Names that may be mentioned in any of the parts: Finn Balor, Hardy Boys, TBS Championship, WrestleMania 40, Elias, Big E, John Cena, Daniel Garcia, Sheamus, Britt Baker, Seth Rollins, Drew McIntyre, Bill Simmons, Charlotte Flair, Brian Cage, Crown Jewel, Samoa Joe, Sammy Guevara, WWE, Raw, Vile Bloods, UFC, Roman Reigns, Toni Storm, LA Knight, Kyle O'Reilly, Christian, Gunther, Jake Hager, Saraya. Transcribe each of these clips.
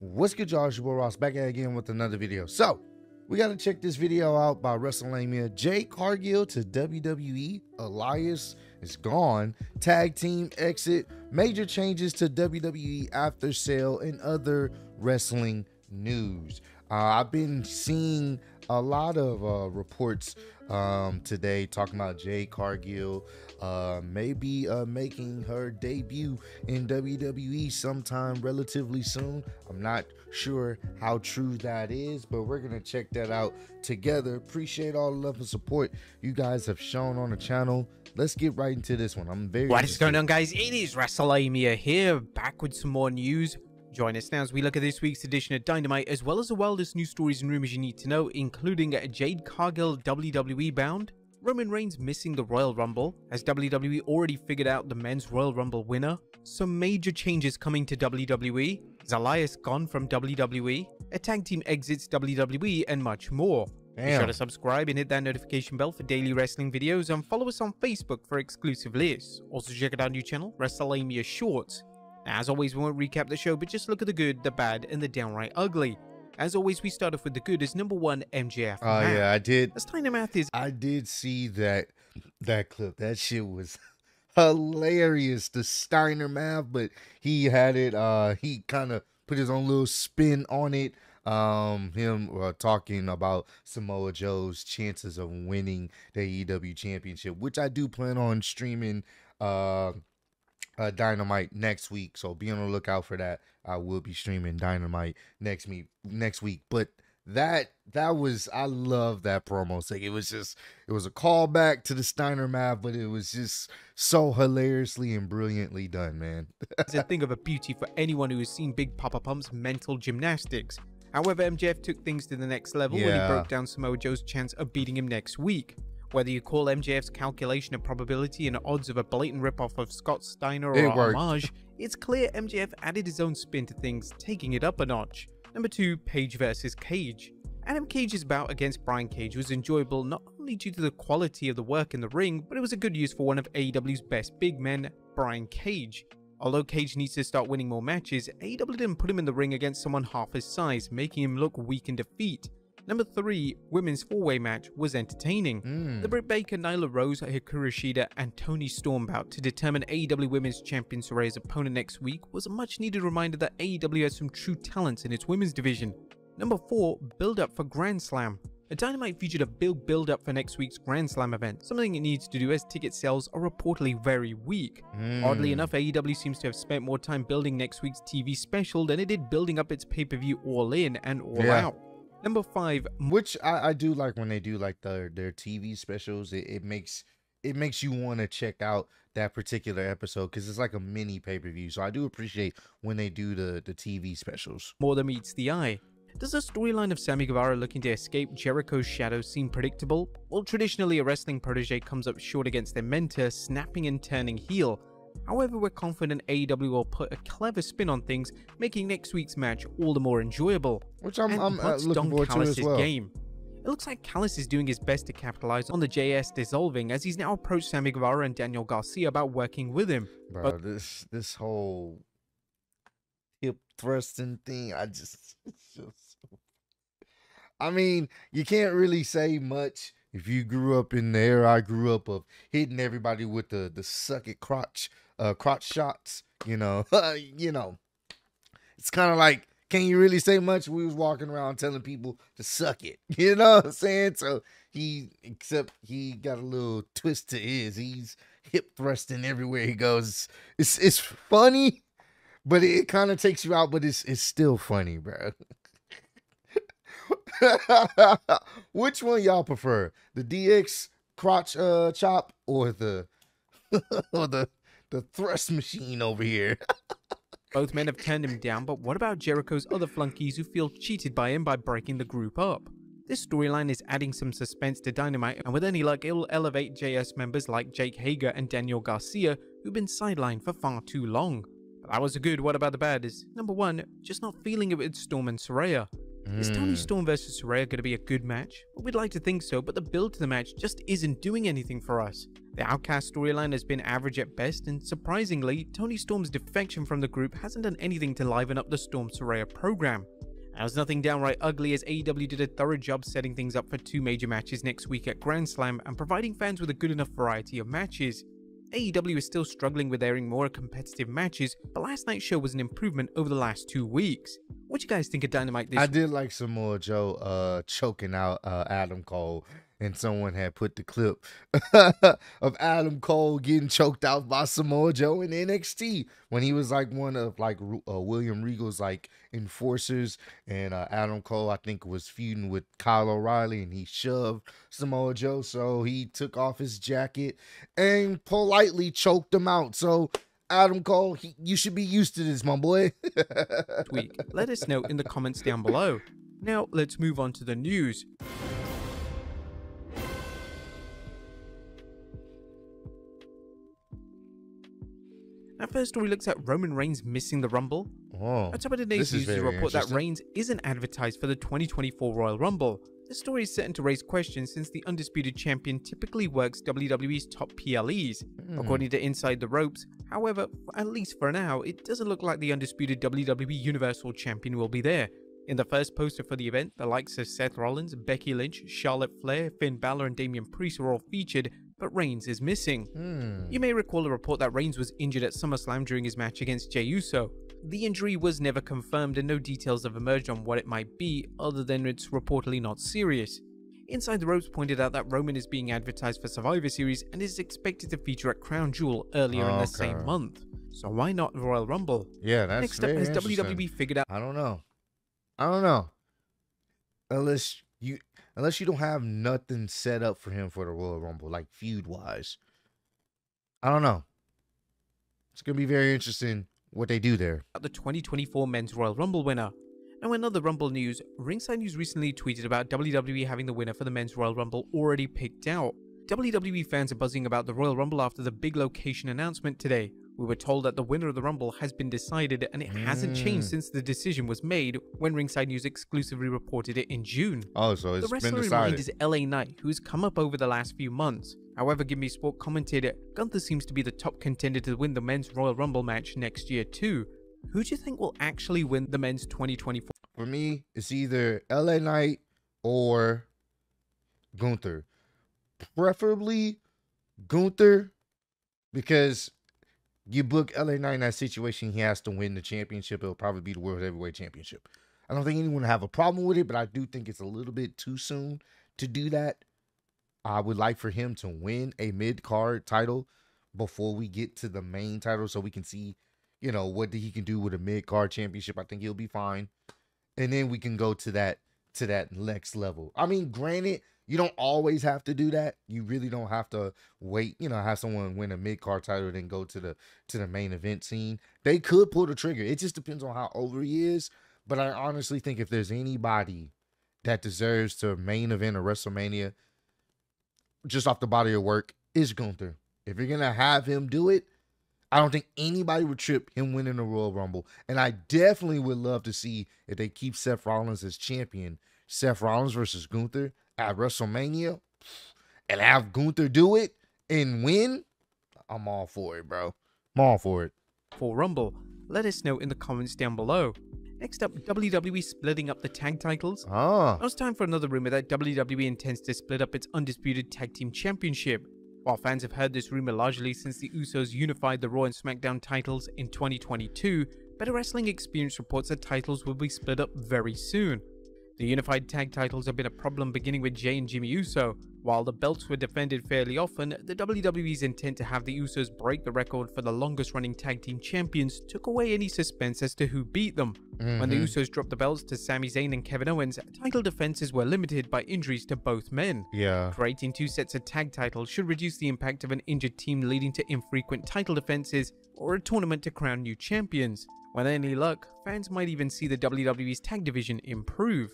What's good, y'all? It's your boy Ross back at it again with another video. So we got to check this video out by WrestleMania. Jade Cargill to WWE. Elias is gone. Tag team exit. Major changes to WWE after sale and other wrestling news. I've been seeing a lot of reports today talking about Jade Cargill maybe making her debut in WWE sometime relatively soon. I'm not sure how true that is, but we're gonna check that out together. Appreciate all the love and support you guys have shown on the channel. Let's get right into this one. I'm very What is going on, guys? It is WrestleMania here, back with some more news. Join us now as we look at this week's edition of Dynamite, as well as the wildest news stories and rumors you need to know, including Jade Cargill WWE bound, Roman Reigns missing the Royal Rumble, as WWE already figured out the men's Royal Rumble winner, some major changes coming to WWE, Elias gone from WWE, a tag team exits WWE, and much more. Damn. Be sure to subscribe and hit that notification bell for daily wrestling videos, and follow us on Facebook for exclusive lists. Also check out our new channel, WrestleMania Shorts. As always, we won't recap the show, but just look at the good, the bad, and the downright ugly. As always, we start off with the good as number one, MJF. Oh, yeah, I did. As Tiny Math is. I did see that clip. That shit was hilarious. The Steiner Math, but he had it. He kind of put his own little spin on it. Him talking about Samoa Joe's chances of winning the AEW championship, which I do plan on streaming Dynamite next week, so be on the lookout for that. I will be streaming Dynamite next week. But that was, I love that promo. It's like, it was a callback to the Steiner Math, but it was just so hilariously and brilliantly done, man. It's a thing of a beauty for anyone who has seen Big Papa Pump's mental gymnastics. However, MJF took things to the next level when he broke down Samoa Joe's chance of beating him next week. Whether you call MJF's calculation of probability and odds of a blatant ripoff of Scott Steiner or homage, it's clear MJF added his own spin to things, taking it up a notch. Number 2, Page versus Cage. Adam Cage's bout against Brian Cage was enjoyable not only due to the quality of the work in the ring, but it was a good use for one of AEW's best big men, Brian Cage. Although Cage needs to start winning more matches, AEW didn't put him in the ring against someone half his size, making him look weak in defeat. Number 3, women's 4-way match was entertaining. The Britt Baker, Nyla Rose, Hikaru Shida, and Toni Storm bout to determine AEW Women's Champion Saraya's opponent next week was a much needed reminder that AEW has some true talents in its women's division. Number 4, build up for Grand Slam. A Dynamite featured a build up for next week's Grand Slam event, something it needs to do as ticket sales are reportedly very weak. Oddly enough, AEW seems to have spent more time building next week's TV special than it did building up its pay-per-view All In and All Out. Number 5, which I do like when they do like their TV specials. It makes you want to check out that particular episode because it's like a mini pay-per-view. So I do appreciate when they do the TV specials. More than meets the eye. Does the storyline of Sammy Guevara looking to escape Jericho's shadow seem predictable? Well, traditionally a wrestling protege comes up short against their mentor, snapping and turning heel. However, we're confident AEW will put a clever spin on things, making next week's match all the more enjoyable. Which I'm looking forward to as well. It looks like Callis is doing his best to capitalize on the JS dissolving, as he's now approached Sammy Guevara and Daniel Garcia about working with him. Bro, but this whole hip thrusting thing, I mean, you can't really say much. If you grew up in the era I grew up of, hitting everybody with the suck it crotch shots, you know, it's kind of like, can you really say much? We was walking around telling people to suck it, you know what I'm saying? So except he got a little twist to his. He's hip thrusting everywhere he goes. It's funny, but it kind of takes you out. But it's still funny, bro. Which one y'all prefer, the DX crotch chop or the thrust machine over here? Both men have turned him down, but what about Jericho's other flunkies who feel cheated by him by breaking the group up? This storyline is adding some suspense to Dynamite, and with any luck it will elevate JS members like Jake Hager and Daniel Garcia, who've been sidelined for far too long. But that was a good. What about the bad is number 1, just not feeling it with Storm and Saraya. Is Toni Storm versus Saraya going to be a good match? Well, we'd like to think so, but the build to the match just isn't doing anything for us. The Outcast storyline has been average at best, and surprisingly, Toni Storm's defection from the group hasn't done anything to liven up the Storm Saraya program. Now, there's nothing downright ugly as AEW did a thorough job setting things up for two major matches next week at Grand Slam and providing fans with a good enough variety of matches. AEW is still struggling with airing more competitive matches, but last night's show was an improvement over the last 2 weeks. What do you guys think of Dynamite this week? I did like Samoa Joe choking out Adam Cole, and someone had put the clip of Adam Cole getting choked out by Samoa Joe in NXT when he was like one of like William Regal's like enforcers, and Adam Cole I think was feuding with Kyle O'Reilly, and he shoved Samoa Joe, so he took off his jacket and politely choked him out. So Adam Cole, you should be used to this, my boy. Let us know in the comments down below. Now, let's move on to the news. Our first story looks at Roman Reigns missing the Rumble. At top of today's news is a report that Reigns isn't advertised for the 2024 Royal Rumble. The story is certain to raise questions since the Undisputed Champion typically works WWE's top PLEs. According to Inside the Ropes, however, at least for now, it doesn't look like the Undisputed WWE Universal Champion will be there. In the first poster for the event, the likes of Seth Rollins, Becky Lynch, Charlotte Flair, Finn Balor and Damian Priest were all featured, but Reigns is missing. You may recall a report that Reigns was injured at SummerSlam during his match against Jey Uso. The injury was never confirmed and no details have emerged on what it might be, other than it's reportedly not serious. Inside the Ropes pointed out that Roman is being advertised for Survivor Series and is expected to feature at Crown Jewel earlier in the same month. So why not Royal Rumble? Yeah, that's next up. Has WWE figured out? I don't know. Unless you don't have nothing set up for him for the Royal Rumble, like feud-wise. I don't know. It's gonna be very interesting what they do there. The 2024 Men's Royal Rumble winner. Now, in other Rumble news, Ringside News recently tweeted about WWE having the winner for the Men's Royal Rumble already picked out. WWE fans are buzzing about the Royal Rumble after the big location announcement today. We were told that the winner of the Rumble has been decided, and it hasn't changed since the decision was made when Ringside News exclusively reported it in June. So it's been decided. The wrestler in mind is LA Knight, who has come up over the last few months. However, Give Me Sport commented, Gunther seems to be the top contender to win the Men's Royal Rumble match next year too. Who do you think will actually win the Men's 2024? For me, it's either LA Knight or Gunther. Preferably Gunther, because you book LA Knight in that situation, he has to win the championship. It'll probably be the World Heavyweight Championship. I don't think anyone will have a problem with it, but I do think it's a little bit too soon to do that. I would like for him to win a mid-card title before we get to the main title, so we can see, you know, what he can do with a mid-card championship. I think he'll be fine. And then we can go to that next level. I mean, granted, you don't always have to do that. You really don't have to wait, you know, have someone win a mid-card title, then go to the main event scene. They could pull the trigger. It just depends on how over he is. But I honestly think if there's anybody that deserves to main event a WrestleMania just off the body of work, is Gunther. If you're going to have him do it, I don't think anybody would trip him winning the Royal Rumble. And I definitely would love to see if they keep Seth Rollins as champion. Seth Rollins versus Gunther at WrestleMania, and have Gunther do it and win. I'm all for it, bro. I'm all for it. For Rumble, let us know in the comments down below. Next up, WWE splitting up the tag titles. Now it's time for another rumor that WWE intends to split up its Undisputed Tag Team Championship. While fans have heard this rumor largely since the Usos unified the Raw and SmackDown titles in 2022, Better Wrestling Experience reports that titles will be split up very soon. The unified tag titles have been a problem beginning with Jey and Jimmy Uso. While the belts were defended fairly often, the WWE's intent to have the Usos break the record for the longest-running tag team champions took away any suspense as to who beat them. When the Usos dropped the belts to Sami Zayn and Kevin Owens, title defenses were limited by injuries to both men. Creating two sets of tag titles should reduce the impact of an injured team, leading to infrequent title defenses or a tournament to crown new champions. With any luck, fans might even see the WWE's tag division improve.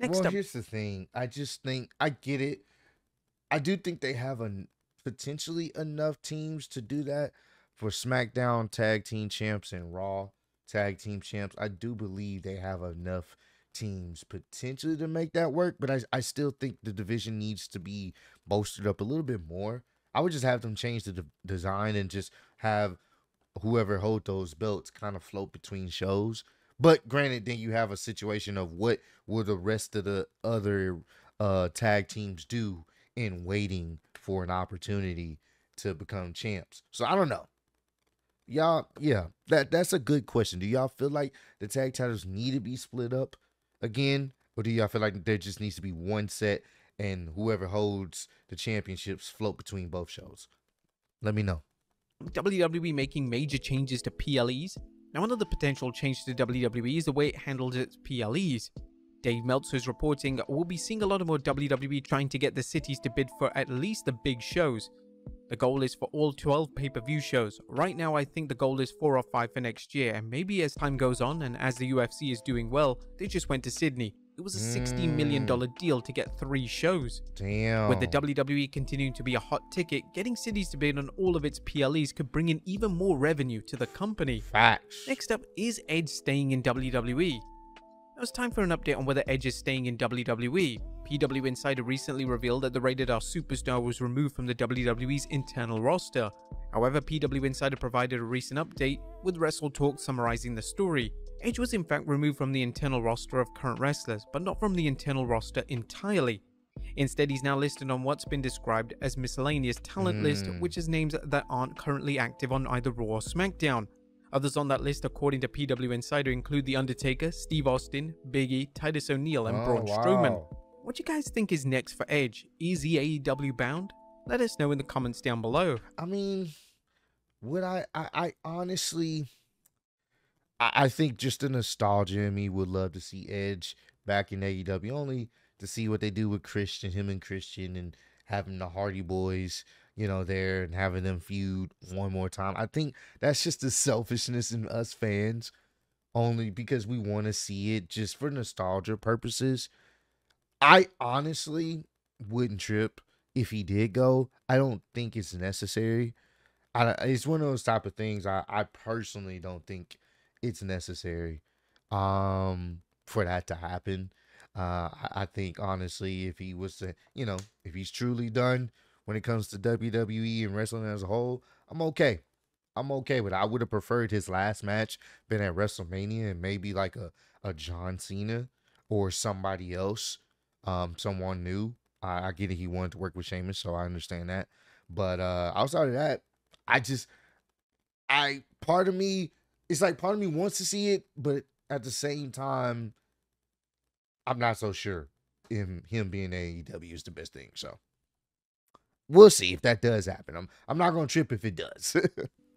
Next up, here's the thing. I just think, I get it. I do think they have potentially enough teams to do that for SmackDown Tag Team Champs and Raw Tag Team Champs. I do believe they have enough teams potentially to make that work, but I still think the division needs to be bolstered up a little bit more. I would just have them change the design and just have whoever hold those belts kind of float between shows. But granted, then you have a situation of what will the rest of the other tag teams do in waiting for an opportunity to become champs. So I don't know. Y'all, yeah, that's a good question. Do y'all feel like the tag titles need to be split up again? Or do y'all feel like there just needs to be one set and whoever holds the championships float between both shows? Let me know. WWE making major changes to PLEs. Now, another potential change to WWE is the way it handles its PLEs. Dave Meltzer is reporting we'll be seeing a lot more WWE trying to get the cities to bid for at least the big shows. The goal is for all 12 pay-per-view shows. Right now, I think the goal is 4 or 5 for next year, and maybe as time goes on and as the UFC is doing well, they just went to Sydney. It was a $60 million deal to get 3 shows. Damn. With the WWE continuing to be a hot ticket, getting cities to bid on all of its PLEs could bring in even more revenue to the company. Facts. Next up is Edge staying in WWE. Now it's time for an update on whether Edge is staying in WWE. PW Insider recently revealed that the Rated R superstar was removed from the WWE's internal roster. However, PW Insider provided a recent update with WrestleTalk summarizing the story. Edge was in fact removed from the internal roster of current wrestlers, but not from the internal roster entirely. Instead, he's now listed on what's been described as miscellaneous talent list, which is names that aren't currently active on either Raw or SmackDown. Others on that list, according to PW Insider, include The Undertaker, Steve Austin, Big E, Titus O'Neil, and Braun Strowman. Wow. What do you guys think is next for Edge? Is he AEW bound? Let us know in the comments down below. I mean, would I honestly, I think just the nostalgia in me would love to see Edge back in AEW, only to see what they do with Christian, him and Christian, and having the Hardy Boys, you know, there and having them feud one more time. I think that's just the selfishness in us fans, only because we want to see it just for nostalgia purposes. I honestly wouldn't trip if he did go. I don't think it's necessary. It's one of those type of things. I personally don't think it's necessary for that to happen. I think, honestly, if he was to, you know, if he's truly done when it comes to WWE and wrestling as a whole, I'm okay. I'm okay with it. I would have preferred his last match been at WrestleMania and maybe like a John Cena or somebody else. Someone new. I get it, he wanted to work with Sheamus, so I understand that. But outside of that, I part of me, it's like part of me wants to see it, but at the same time, I'm not so sure if him being AEW is the best thing. So we'll see if that does happen. I'm not gonna trip if it does.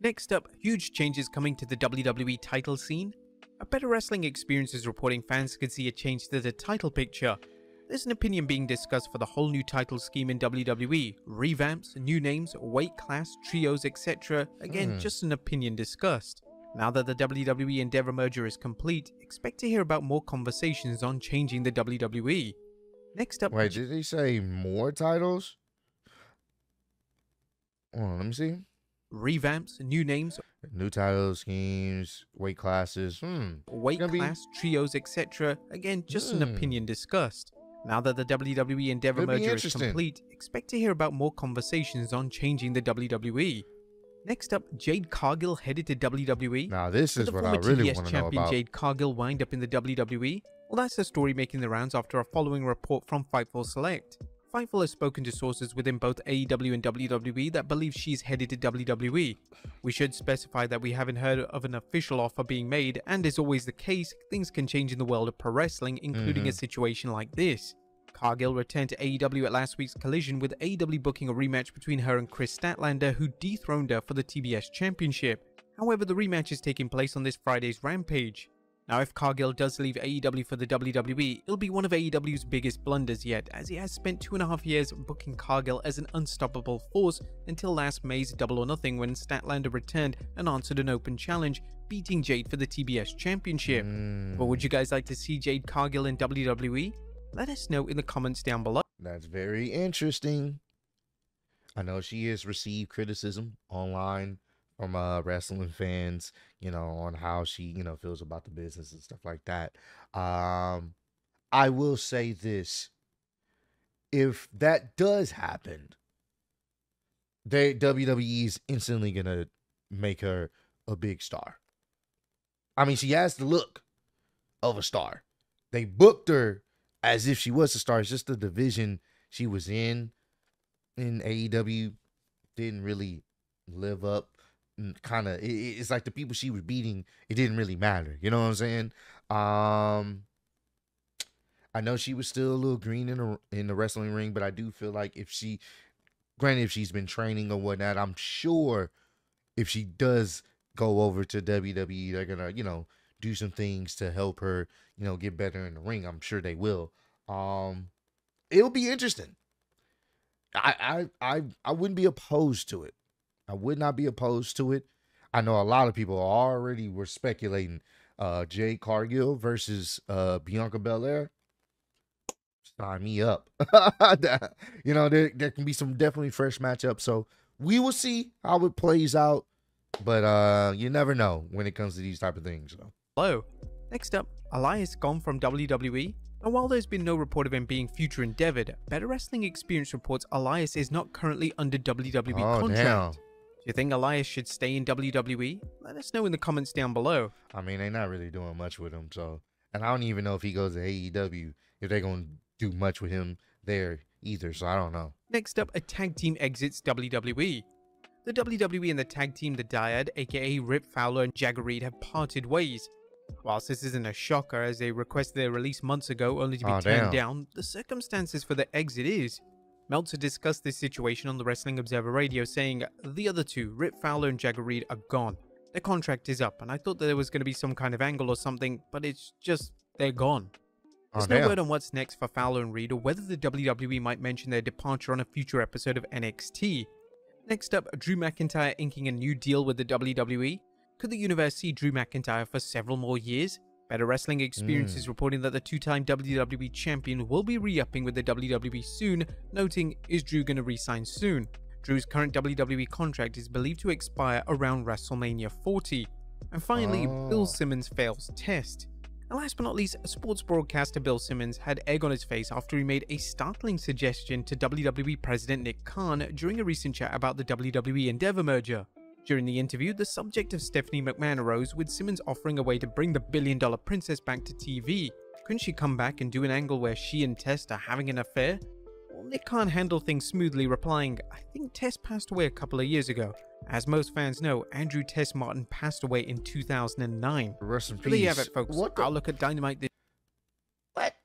Next up, huge changes coming to the WWE title scene. A Better Wrestling Experience is reporting fans could see a change to the title picture. There's an opinion being discussed for the whole new title scheme in WWE. Revamps, new names, weight class, trios, etc. Again, just an opinion discussed. Now that the WWE Endeavor merger is complete, expect to hear about more conversations on changing the WWE. Next up... Wait, did he say more titles? Hold on, let me see. Revamps, new names... New title schemes, weight classes... Weight class, trios, etc. Again, just an opinion discussed. Now that the WWE Endeavor merger is complete, expect to hear about more conversations on changing the WWE. Next up, Jade Cargill headed to WWE. Now this is what I really want to know about. The former TBS champion Jade Cargill wind up in the WWE? Well, that's the story making the rounds after a following report from Fightful Select. Fightful has spoken to sources within both AEW and WWE that believe she's headed to WWE. We should specify that we haven't heard of an official offer being made, and as always the case, things can change in the world of pro wrestling, including a situation like this. Cargill returned to AEW at last week's Collision, with AEW booking a rematch between her and Chris Statlander, who dethroned her for the TBS Championship. However, the rematch is taking place on this Friday's Rampage. Now, if Cargill does leave AEW for the WWE, it'll be one of AEW's biggest blunders yet, as he has spent 2.5 years booking Cargill as an unstoppable force until last May's Double or Nothing, when Statlander returned and answered an open challenge, beating Jade for the TBS Championship. But would you guys like to see Jade Cargill in WWE? Let us know in the comments down below. That's very interesting. I know she has received criticism online from wrestling fans, you know, on how she, you know, feels about the business and stuff like that. I will say this. If that does happen, WWE is instantly going to make her a big star. I mean, she has the look of a star. They booked her as if she was a star. It's just the division she was in AEW didn't really live up. Kind of, it's like the people she was beating, it didn't really matter. You know what I'm saying? I know she was still a little green in the wrestling ring, but I do feel like if she's been training or whatnot, I'm sure if she does go over to WWE, they're gonna, do some things to help her, get better in the ring. I'm sure they will. It'll be interesting. I wouldn't be opposed to it. I would not be opposed to it. I know a lot of people already were speculating Jade Cargill versus Bianca Belair. Sign me up. There can be some definitely fresh matchups. So we will see how it plays out. But you never know when it comes to these type of things. So. Hello. Next up, Elias is gone from WWE. And while there's been no report of him being future endeavored, Better Wrestling Experience reports Elias is not currently under WWE contract. Damn. Do you think Elias should stay in WWE? Let us know in the comments down below. I mean, they're not really doing much with him, so. And I don't even know if he goes to AEW, if they're going to do much with him there either, so I don't know. Next up, a tag team exits WWE. The WWE and the tag team, the Dyad, aka Rip Fowler and Jagger Reed, have parted ways. Whilst this isn't a shocker as they requested their release months ago only to be turned down, the circumstances for the exit is. Meltzer discussed this situation on the Wrestling Observer Radio saying, the other two, Rip Fowler and Jagger Reed, are gone. Their contract is up and I thought that there was going to be some kind of angle or something, but it's just, they're gone. There's no word on what's next for Fowler and Reed or whether the WWE might mention their departure on a future episode of NXT. Next up, Drew McIntyre inking a new deal with the WWE. Could the universe see Drew McIntyre for several more years? Better Wrestling Experience is reporting that the two-time WWE champion will be re-upping with the WWE soon, noting, is Drew going to re-sign soon? Drew's current WWE contract is believed to expire around WrestleMania 40. And finally, Bill Simmons fails test. And last but not least, sports broadcaster Bill Simmons had egg on his face after he made a startling suggestion to WWE President Nick Khan during a recent chat about the WWE Endeavor merger. During the interview, the subject of Stephanie McMahon arose, with Simmons offering a way to bring the billion-dollar princess back to TV. Couldn't she come back and do an angle where she and Tess are having an affair? Well, Nick Khan handled things smoothly, replying, I think Tess passed away a couple of years ago. As most fans know, Andrew Tess Martin passed away in 2009. Rest in peace. There you have it, folks. I'll look at Dynamite this... What?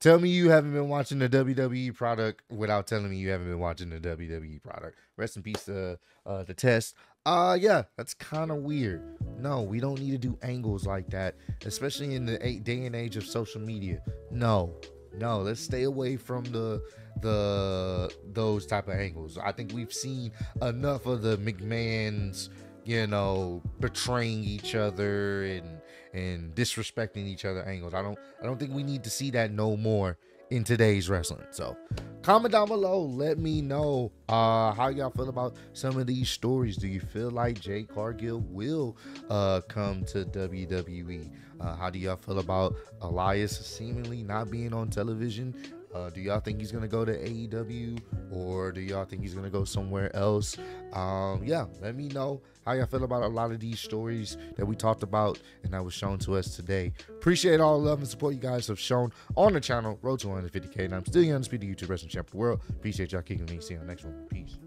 Tell me you haven't been watching the WWE product without telling me you haven't been watching the WWE product. Rest in peace to the test. Yeah, that's kind of weird. No, we don't need to do angles like that, especially in the day and age of social media. No, let's stay away from those type of angles. I think we've seen enough of the McMahons, betraying each other and disrespecting each other angles. I don't think we need to see that no more in today's wrestling. So comment down below, let me know how y'all feel about some of these stories. Do you feel like Jade Cargill will come to WWE? How do y'all feel about Elias seemingly not being on television? Do y'all think he's gonna go to AEW, or do y'all think he's gonna go somewhere else? Yeah, let me know how y'all feel about a lot of these stories that we talked about and that was shown to us today. Appreciate all the love and support you guys have shown on the channel. Road to 150K, and I'm still your undisputed YouTube wrestling champ of the world. Appreciate y'all kicking me. See you on the next one. Peace.